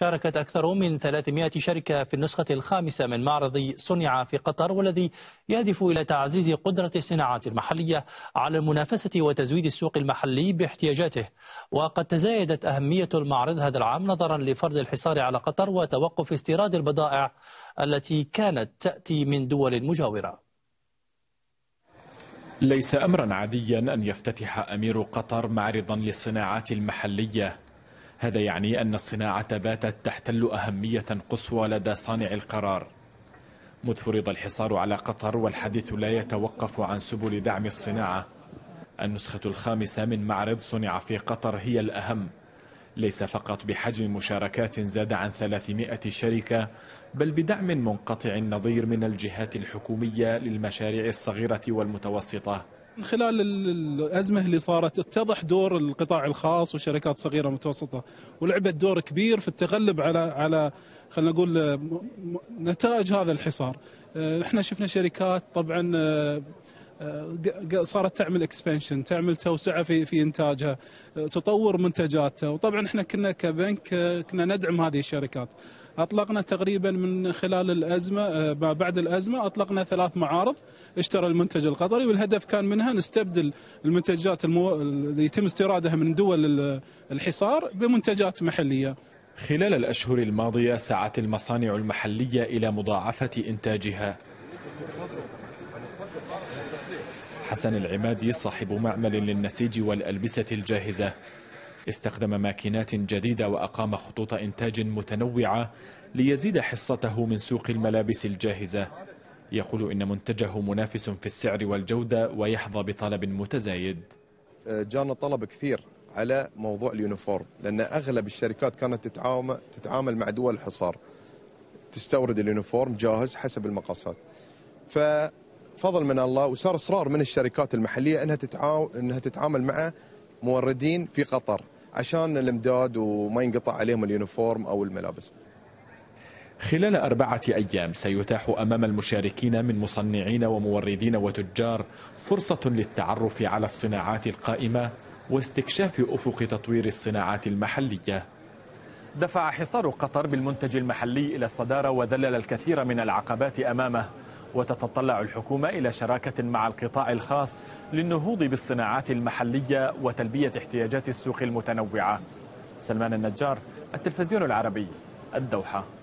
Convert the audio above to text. شاركت أكثر من 300 شركة في النسخة الخامسة من معرض صنع في قطر، والذي يهدف إلى تعزيز قدرة الصناعات المحلية على المنافسة وتزويد السوق المحلي باحتياجاته. وقد تزايدت أهمية المعرض هذا العام نظرا لفرض الحصار على قطر وتوقف استيراد البضائع التي كانت تأتي من دول مجاورة. ليس أمرا عاديا أن يفتتح أمير قطر معرضا للصناعات المحلية. هذا يعني أن الصناعة باتت تحتل أهمية قصوى لدى صانع القرار. مذ فرض الحصار على قطر والحديث لا يتوقف عن سبل دعم الصناعة. النسخة الخامسة من معرض صنع في قطر هي الأهم، ليس فقط بحجم مشاركات زاد عن 300 شركة، بل بدعم منقطع النظير من الجهات الحكومية للمشاريع الصغيرة والمتوسطة. من خلال الأزمة اللي صارت اتضح دور القطاع الخاص وشركات صغيرة ومتوسطة، ولعبت دور كبير في التغلب على خلينا نقول نتائج هذا الحصار. احنا شفنا شركات طبعا صارت تعمل اكسبانشن، تعمل توسعه في انتاجها، تطور منتجاتها، وطبعا احنا كنا كبنك كنا ندعم هذه الشركات. اطلقنا تقريبا من خلال الازمه ما بعد الازمه اطلقنا 3 معارض اشترى المنتج القطري، والهدف كان منها نستبدل المنتجات اللي يتم استيرادها من دول الحصار بمنتجات محليه. خلال الاشهر الماضيه سعت المصانع المحليه الى مضاعفه انتاجها. حسن العمادي صاحب معمل للنسيج والألبسة الجاهزة استخدم ماكينات جديدة وأقام خطوط إنتاج متنوعة ليزيد حصته من سوق الملابس الجاهزة. يقول إن منتجه منافس في السعر والجودة ويحظى بطلب متزايد. جانا طلب كثير على موضوع اليونيفورم، لأن أغلب الشركات كانت تتعامل مع دول الحصار، تستورد اليونيفورم جاهز حسب المقاسات. فضل من الله وصار اصرار من الشركات المحليه انها تتعامل مع موردين في قطر عشان الامداد وما ينقطع عليهم اليونيفورم او الملابس. خلال 4 ايام سيتاح امام المشاركين من مصنعين وموردين وتجار فرصه للتعرف على الصناعات القائمه واستكشاف افق تطوير الصناعات المحليه. دفع حصار قطر بالمنتج المحلي الى الصداره وذلل الكثير من العقبات امامه، وتتطلع الحكومة إلى شراكة مع القطاع الخاص للنهوض بالصناعات المحلية وتلبية احتياجات السوق المتنوعة. سلمان النجار، التلفزيون العربي، الدوحة.